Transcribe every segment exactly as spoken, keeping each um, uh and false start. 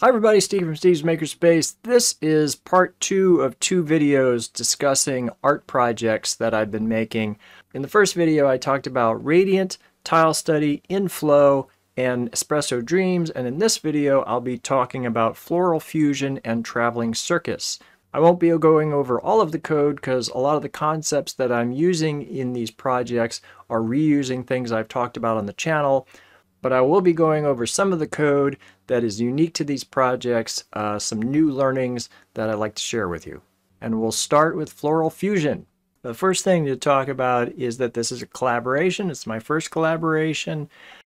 Hi everybody, Steve from Steve's Makerspace. This is part two of two videos discussing art projects that I've been making. In the first video, I talked about Radiant, Tile Study, Inflow, and Espresso Dreams. And in this video, I'll be talking about Floral Fusion and Traveling Circus. I won't be going over all of the code because a lot of the concepts that I'm using in these projects are reusing things I've talked about on the channel. But I will be going over some of the code that is unique to these projects, uh, some new learnings that I'd like to share with you. And we'll start with Floral Fusion. The first thing to talk about is that this is a collaboration. It's my first collaboration.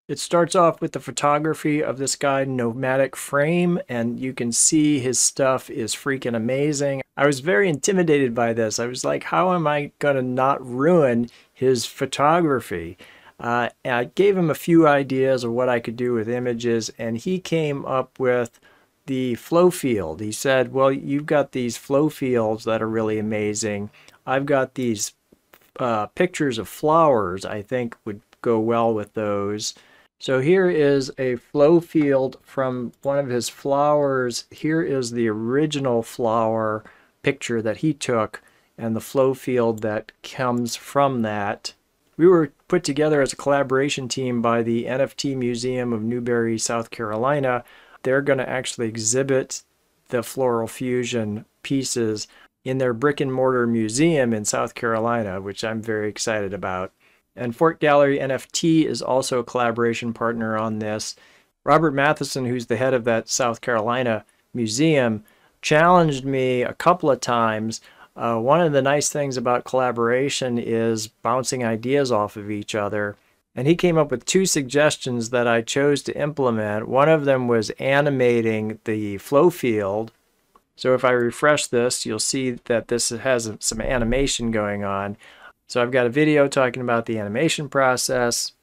It starts off with the photography of this guy, Nomadic Frame, and you can see his stuff is freaking amazing. I was very intimidated by this. I was like, how am I gonna not ruin his photography? Uh, and I gave him a few ideas of what I could do with images, and he came up with the flow field. He said, well, you've got these flow fields that are really amazing. I've got these uh, pictures of flowers I think would go well with those. So here is a flow field from one of his flowers. Here is the original flower picture that he took and the flow field that comes from that. We were put together as a collaboration team by the N F T Museum of Newberry, South Carolina. They're going to actually exhibit the Floral Fusion pieces in their brick and mortar museum in South Carolina, which I'm very excited about. And Fort Gallery N F T is also a collaboration partner on this. Robert Matheson, who's the head of that South Carolina museum, challenged me a couple of times. Uh, one of the nice things about collaboration is bouncing ideas off of each other. And he came up with two suggestions that I chose to implement. One of them was animating the flow field. So if I refresh this, you'll see that this has some animation going on. So I've got a video talking about the animation process.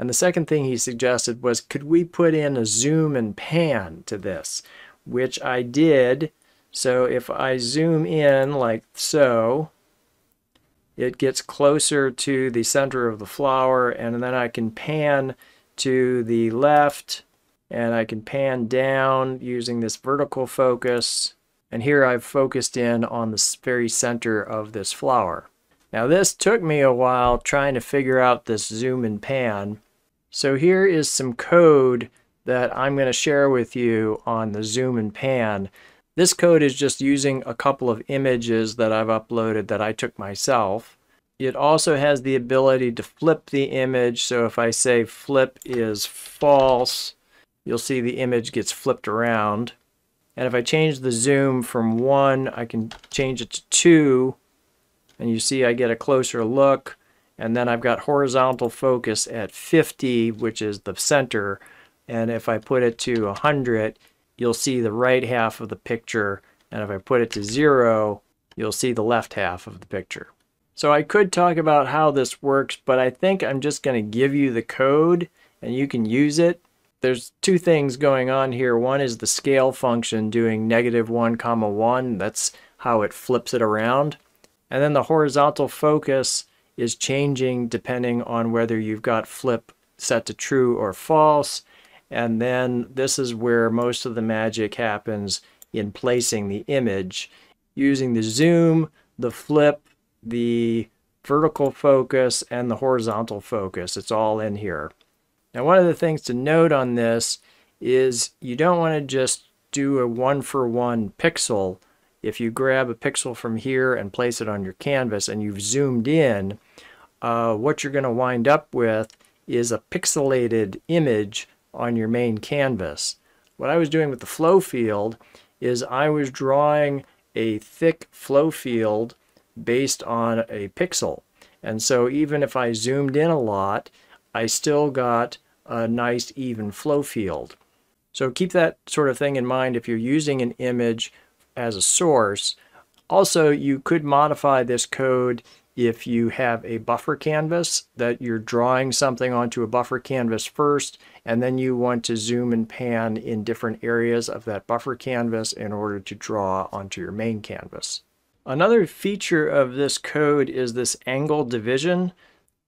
And the second thing he suggested was, could we put in a zoom and pan to this? Which I did. So if I zoom in like so, it gets closer to the center of the flower, and then I can pan to the left, and I can pan down using this vertical focus. And here I've focused in on the very center of this flower. Now this took me a while trying to figure out this zoom and pan. So here is some code that I'm going to share with you on the zoom and pan. This code is just using a couple of images that I've uploaded that I took myself. It also has the ability to flip the image. So if I say flip is false, you'll see the image gets flipped around. And if I change the zoom from one, I can change it to two. And you see I get a closer look. And then I've got horizontal focus at fifty, which is the center. And if I put it to one hundred, you'll see the right half of the picture, and if I put it to zero, you'll see the left half of the picture. So I could talk about how this works, but I think I'm just going to give you the code and you can use it. There's two things going on here. One is the scale function doing negative one comma one. That's how it flips it around. And then the horizontal focus is changing depending on whether you've got flip set to true or false. And then this is where most of the magic happens in placing the image. Using the zoom, the flip, the vertical focus, and the horizontal focus. It's all in here. Now one of the things to note on this is you don't want to just do a one-for-one pixel. If you grab a pixel from here and place it on your canvas and you've zoomed in, uh, what you're going to wind up with is a pixelated image on your main canvas. What I was doing with the flow field is I was drawing a thick flow field based on a pixel. And so even if I zoomed in a lot, I still got a nice even flow field. So keep that sort of thing in mind if you're using an image as a source. Also, you could modify this code if you have a buffer canvas, that you're drawing something onto a buffer canvas first, and then you want to zoom and pan in different areas of that buffer canvas in order to draw onto your main canvas. Another feature of this code is this angle division.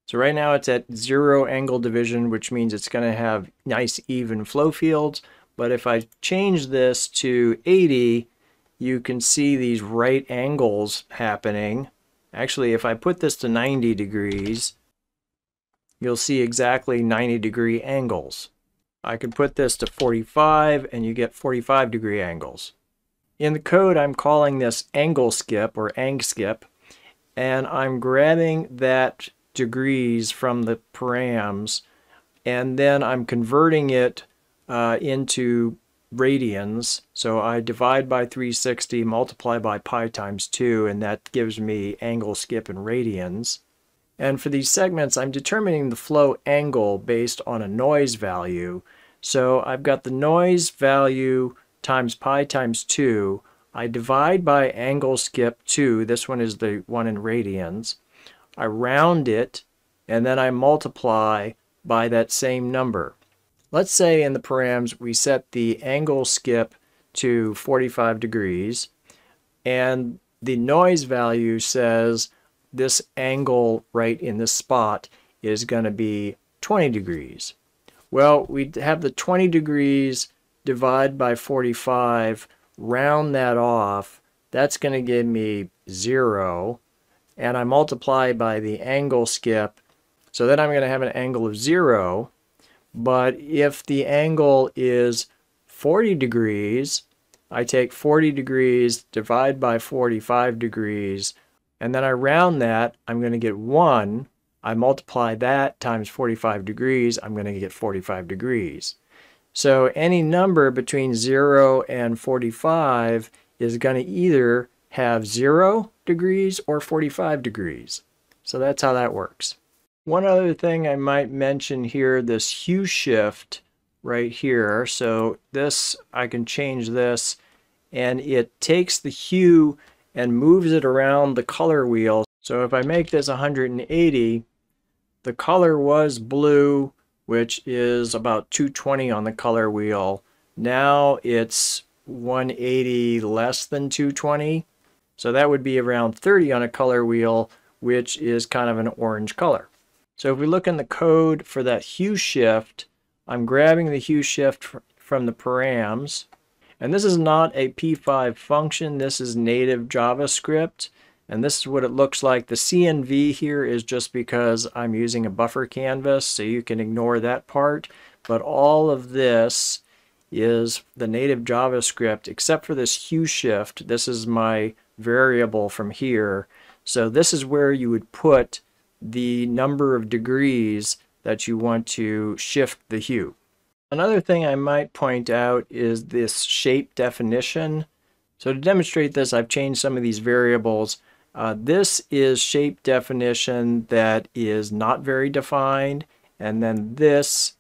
So right now it's at zero angle division, which means it's going to have nice even flow fields, But if I change this to eighty, you can see these right angles happening. Actually, if I put this to ninety degrees, you'll see exactly ninety degree angles. I could put this to forty-five and you get forty-five degree angles. In the code, I'm calling this angle skip or ang skip, and I'm grabbing that degrees from the params, and then I'm converting it uh, into radians. So I divide by three sixty, multiply by pi times two, and that gives me angle skip and radians. And for these segments, I'm determining the flow angle based on a noise value. So I've got the noise value times pi times two. I divide by angle skip two. This one is the one in radians. I round it, and then I multiply by that same number. Let's say in the params we set the angle skip to forty-five degrees, and the noise value says this angle right in this spot is going to be twenty degrees. Well, we have the twenty degrees divide by forty-five, round that off. That's going to give me zero, and I multiply by the angle skip. So then I'm going to have an angle of zero, but if the angle is forty degrees, I take forty degrees, divide by forty-five degrees, and then I round that, I'm going to get one. I multiply that times forty-five degrees, I'm going to get forty-five degrees. So any number between zero and forty-five is going to either have zero degrees or forty-five degrees. So that's how that works. One other thing I might mention here, this hue shift right here. So this, I can change this, and it takes the hue and moves it around the color wheel. So if I make this one hundred eighty, the color was blue, which is about two twenty on the color wheel. Now it's one eighty less than two twenty. So that would be around thirty on a color wheel, which is kind of an orange color. So if we look in the code for that hue shift, I'm grabbing the hue shift from the params. And this is not a P five function, this is native JavaScript, and this is what it looks like. The C N V here is just because I'm using a buffer canvas, so you can ignore that part, but all of this is the native JavaScript except for this hue shift. This is my variable from here, so this is where you would put the number of degrees that you want to shift the hue. Another thing I might point out is this shape definition. So to demonstrate this, I've changed some of these variables. Uh, this is shape definition that is not very defined, and then this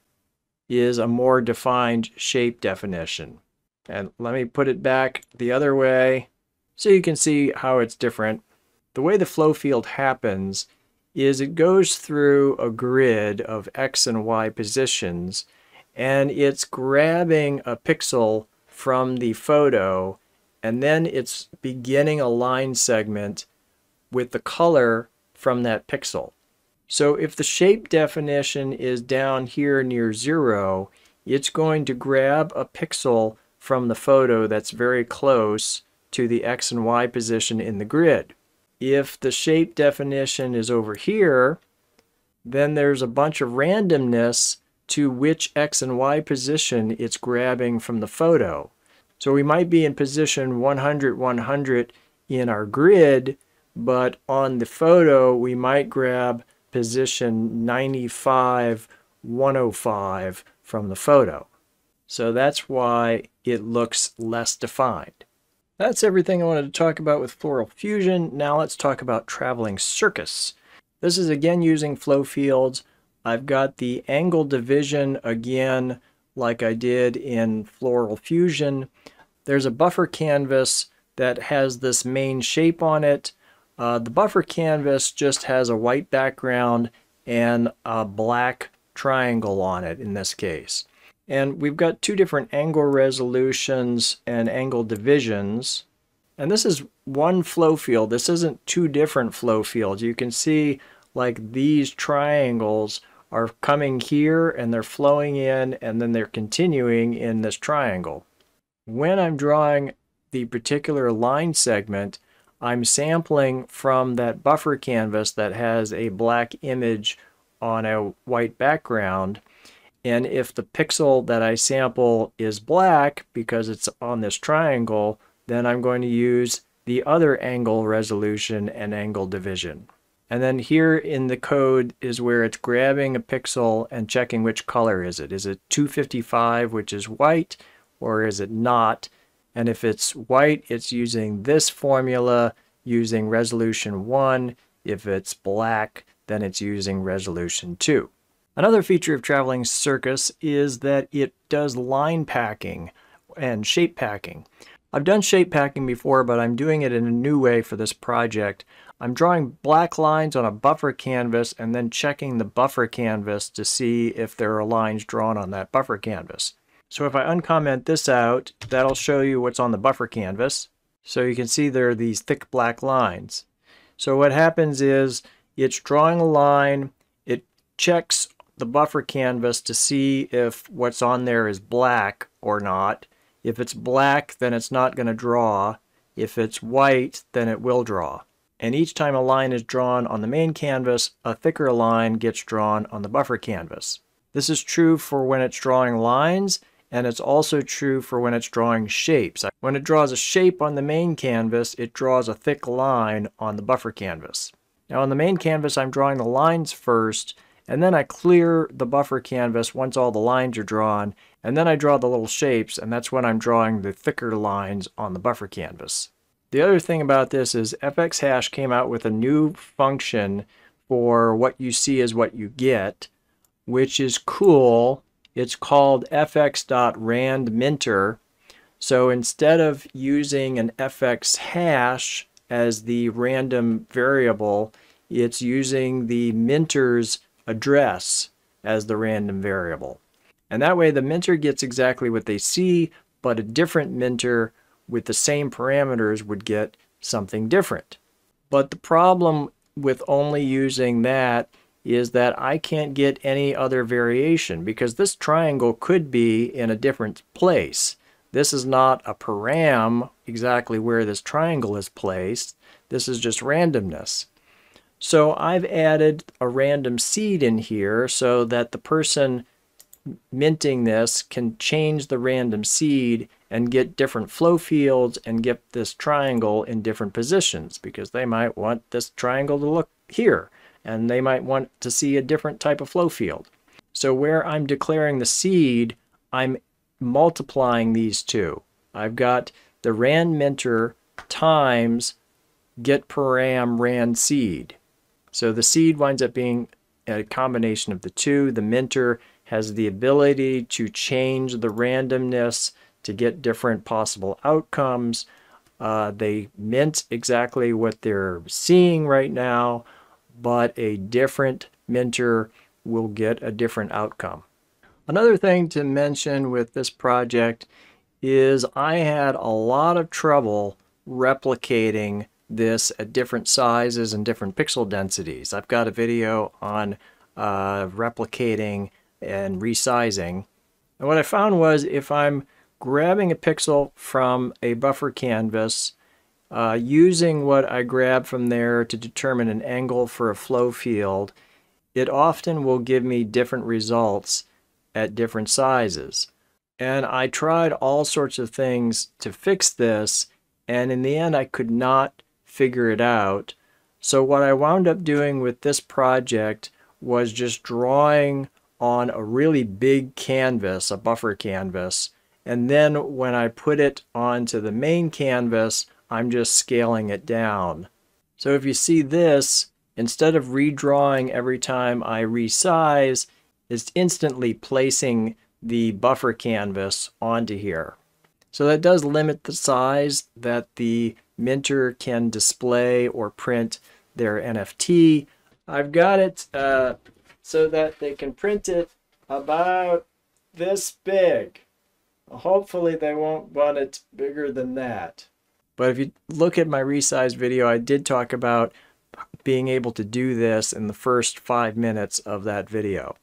is a more defined shape definition. And let me put it back the other way so you can see how it's different. The way the flow field happens is it goes through a grid of X and Y positions, and it's grabbing a pixel from the photo, and then it's beginning a line segment with the color from that pixel. So if the shape definition is down here near zero, it's going to grab a pixel from the photo that's very close to the X and Y position in the grid. If the shape definition is over here, then there's a bunch of randomness to which X and Y position it's grabbing from the photo. So we might be in position one hundred, one hundred in our grid, but on the photo we might grab position ninety-five, one oh five from the photo. So that's why it looks less defined. That's everything I wanted to talk about with Floral Fusion. Now let's talk about Traveling Circus. This is again using flow fields. I've got the angle division again like I did in Floral Fusion. There's a buffer canvas that has this main shape on it. Uh, the buffer canvas just has a white background and a black triangle on it in this case. And we've got two different angle resolutions and angle divisions. And this is one flow field. This isn't two different flow fields. You can see like these triangles are coming here and they're flowing in and then they're continuing in this triangle. When I'm drawing the particular line segment, I'm sampling from that buffer canvas that has a black image on a white background. And if the pixel that I sample is black because it's on this triangle, then I'm going to use the other angle resolution and angle division. And then here in the code is where it's grabbing a pixel and checking which color is it. Is it two fifty-five, which is white, or is it not? And if it's white, it's using this formula using resolution one. If it's black, then it's using resolution two. Another feature of Traveling Circus is that it does line packing and shape packing. I've done shape packing before, but I'm doing it in a new way for this project. I'm drawing black lines on a buffer canvas and then checking the buffer canvas to see if there are lines drawn on that buffer canvas. So if I uncomment this out, that'll show you what's on the buffer canvas. So you can see there are these thick black lines. So what happens is it's drawing a line, it checks the buffer canvas to see if what's on there is black or not. If it's black, then it's not going to draw. If it's white, then it will draw. And each time a line is drawn on the main canvas, a thicker line gets drawn on the buffer canvas. This is true for when it's drawing lines, and it's also true for when it's drawing shapes. When it draws a shape on the main canvas, it draws a thick line on the buffer canvas. Now on the main canvas, I'm drawing the lines first, and then I clear the buffer canvas once all the lines are drawn, and then I draw the little shapes, and that's when I'm drawing the thicker lines on the buffer canvas. The other thing about this is fxhash came out with a new function for what you see is what you get, which is cool. It's called f x dot rand minter. So instead of using an fxhash as the random variable, it's using the minter's address as the random variable. And that way the minter gets exactly what they see, but a different minter with the same parameters would get something different. But the problem with only using that is that I can't get any other variation because this triangle could be in a different place. This is not a param exactly where this triangle is placed. This is just randomness. So I've added a random seed in here so that the person minting this can change the random seed and get different flow fields and get this triangle in different positions because they might want this triangle to look here and they might want to see a different type of flow field. So where I'm declaring the seed, I'm multiplying these two. I've got the rand minter times get param rand seed. So the seed winds up being a combination of the two. The minter has the ability to change the randomness to get different possible outcomes. Uh, they mint exactly what they're seeing right now, but a different minter will get a different outcome. Another thing to mention with this project is I had a lot of trouble replicating this at different sizes and different pixel densities. I've got a video on uh, replicating and resizing. And what I found was if I'm grabbing a pixel from a buffer canvas, uh, using what I grab from there to determine an angle for a flow field, it often will give me different results at different sizes. And I tried all sorts of things to fix this, and in the end I could not figure it out. So what I wound up doing with this project was just drawing on a really big canvas, a buffer canvas, and then when I put it onto the main canvas, I'm just scaling it down. So if you see this, instead of redrawing every time I resize, it's instantly placing the buffer canvas onto here. So that does limit the size that the minter can display or print their N F T. I've got it uh, so that they can print it about this big. Hopefully they won't want it bigger than that. But if you look at my resize video, I did talk about being able to do this in the first five minutes of that video.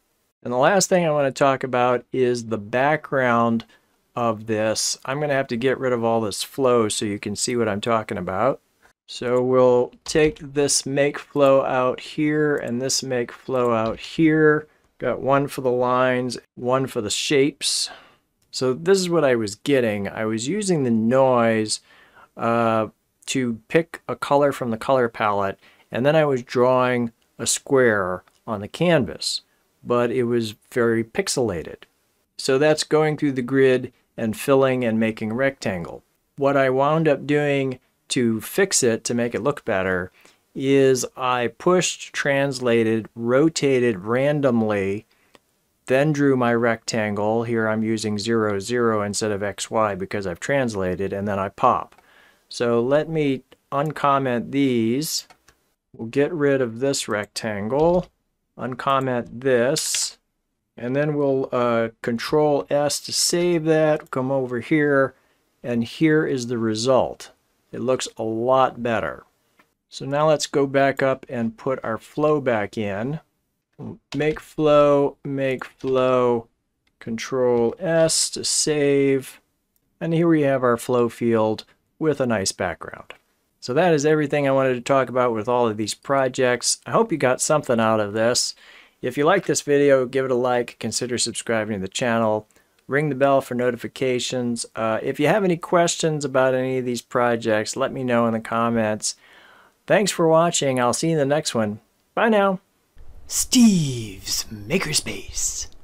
And the last thing I want to talk about is the background of this. I'm going to have to get rid of all this flow so you can see what I'm talking about. So we'll take this make flow out here and this make flow out here. Got one for the lines, one for the shapes. So this is what I was getting. I was using the noise uh, to pick a color from the color palette, and then I was drawing a square on the canvas, but it was very pixelated. So that's going through the grid and filling and making a rectangle. What I wound up doing to fix it, to make it look better, is I pushed, translated, rotated randomly, then drew my rectangle. Here I'm using zero, zero instead of X, Y because I've translated, and then I pop. So let me uncomment these. We'll get rid of this rectangle, uncomment this, and then we'll uh, Control S to save that, come over here, and here is the result. It looks a lot better. So now let's go back up and put our flow back in. Make flow, make flow, Control S to save, and here we have our flow field with a nice background. So that is everything I wanted to talk about with all of these projects. I hope you got something out of this. If you like this video, give it a like, consider subscribing to the channel, ring the bell for notifications. Uh, if you have any questions about any of these projects, let me know in the comments. Thanks for watching. I'll see you in the next one. Bye now. Steve's Makerspace.